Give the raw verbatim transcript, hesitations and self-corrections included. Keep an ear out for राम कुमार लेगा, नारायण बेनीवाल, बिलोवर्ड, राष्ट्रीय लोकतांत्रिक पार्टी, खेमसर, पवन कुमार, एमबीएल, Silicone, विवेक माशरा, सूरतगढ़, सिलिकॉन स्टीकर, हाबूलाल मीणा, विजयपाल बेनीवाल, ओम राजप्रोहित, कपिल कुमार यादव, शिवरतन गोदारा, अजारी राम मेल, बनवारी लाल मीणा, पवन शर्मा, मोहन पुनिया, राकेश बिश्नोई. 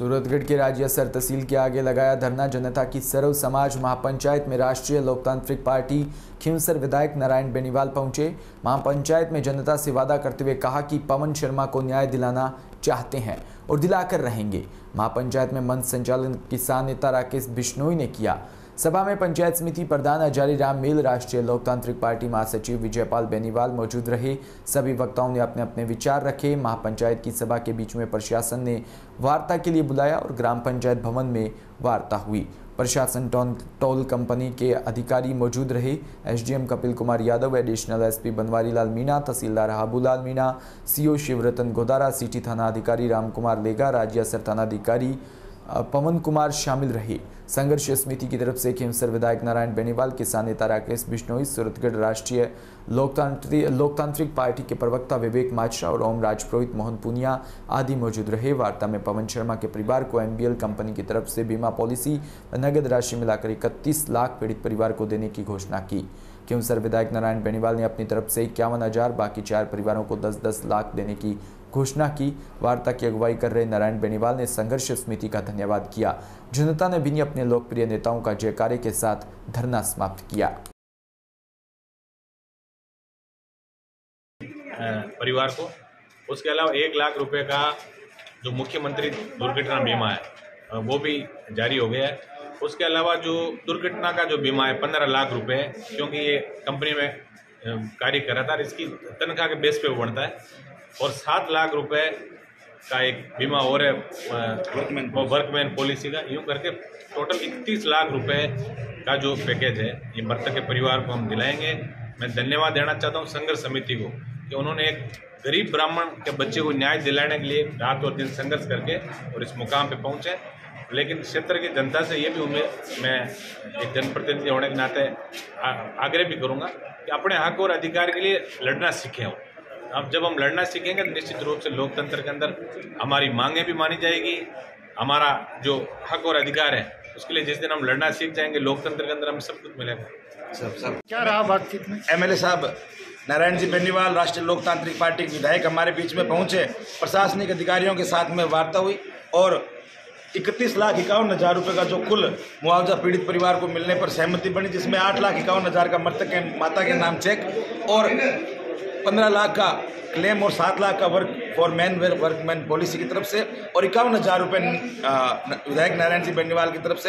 सूरतगढ़ के राज्य सर तहसील के आगे लगाया धरना जनता की सर्व समाज महापंचायत में राष्ट्रीय लोकतांत्रिक पार्टी खेमसर विधायक नारायण बेनीवाल पहुंचे। महापंचायत में जनता से वादा करते हुए कहा कि पवन शर्मा को न्याय दिलाना चाहते हैं और दिलाकर रहेंगे। महापंचायत में मंच संचालन किसान नेता राकेश बिश्नोई ने किया। सभा में पंचायत समिति प्रधान अजारी राम मेल, राष्ट्रीय लोकतांत्रिक पार्टी महासचिव विजयपाल बेनीवाल मौजूद रहे। सभी वक्ताओं ने अपने अपने विचार रखे। महापंचायत की सभा के बीच में प्रशासन ने वार्ता के लिए बुलाया और ग्राम पंचायत भवन में वार्ता हुई। प्रशासन टोल कंपनी के अधिकारी मौजूद रहे। SDM कपिल कुमार यादव, additional SP बनवारी लाल मीणा, तहसीलदार हाबूलाल मीणा, सीओ शिवरतन गोदारा, सिटी थाना अधिकारी राम कुमार लेगा, राज्य सर थानाधिकारी पवन कुमार शामिल रहे। संघर्ष समिति की तरफ से खेमसर विधायक नारायण बेनीवाल, किसान नेता राकेश बिश्नोई, सूरतगढ़ राष्ट्रीय लोकतांत्रिक लोकतांत्रिक पार्टी के प्रवक्ता विवेक माशरा और ओम राजप्रोहित, मोहन पुनिया आदि मौजूद रहे। वार्ता में पवन शर्मा के परिवार को एमबीएल कंपनी की तरफ से बीमा पॉलिसी नगद राशि मिलाकर इकतीस लाख पीड़ित परिवार को देने की घोषणा की। खेमसर विधायक नारायण बेनीवाल ने अपनी तरफ से इक्यावन हजार बाकी चार परिवारों को दस दस लाख देने की घोषणा की। वार्ता की अगुवाई कर रहे नारायण बेनीवाल ने संघर्ष समिति का धन्यवाद किया। जनता ने भी अपने लोकप्रिय नेताओं का जयकारे के साथ धरना समाप्त किया। परिवार को उसके अलावा एक लाख रुपए का जो मुख्यमंत्री दुर्घटना बीमा है वो भी जारी हो गया है। उसके अलावा जो दुर्घटना का जो बीमा है पंद्रह लाख रुपए, क्योंकि ये कंपनी में कार्य कर रहा था, इसकी तनख्वाह के बेस पे वो बढ़ता है। और सात लाख रुपए का एक बीमा और है वर्कमैन वर्कमैन पॉलिसी का। यूँ करके टोटल इकतीस लाख रुपए का जो पैकेज है ये मृतक के परिवार को हम दिलाएंगे। मैं धन्यवाद देना चाहता हूँ संघर्ष समिति को कि उन्होंने एक गरीब ब्राह्मण के बच्चे को न्याय दिलाने के लिए रात और दिन संघर्ष करके और इस मुकाम पे पहुँचे। लेकिन क्षेत्र की जनता से ये भी उम्मीद, मैं एक जनप्रतिनिधि होने के नाते आग्रह भी करूँगा कि अपने हक और अधिकार के लिए लड़ना सीखें। अब जब हम लड़ना सीखेंगे तो निश्चित रूप से लोकतंत्र के अंदर हमारी मांगें भी मानी जाएगी। हमारा जो हक और अधिकार है उसके लिए जिस दिन हम लड़ना सीख जाएंगे लोकतंत्र के अंदर हमें सब कुछ मिलेगा। सब सब क्या रहा बातचीत में? एमएलए साहब नारायण जी बेनीवाल, राष्ट्रीय लोकतांत्रिक पार्टी के विधायक, हमारे बीच में पहुंचे। प्रशासनिक अधिकारियों के साथ में वार्ता हुई और इकतीस लाख इक्यावन हज़ार रुपये का जो कुल मुआवजा पीड़ित परिवार को मिलने पर सहमति बनी, जिसमें आठ लाख इक्यावन हज़ार का मृतक के माता के नाम चेक और पंद्रह लाख का क्लेम और सात लाख का work for man workman policy की तरफ से और इक्यावन हज़ार रुपये विधायक नारायण जी बेनीवाल की तरफ से।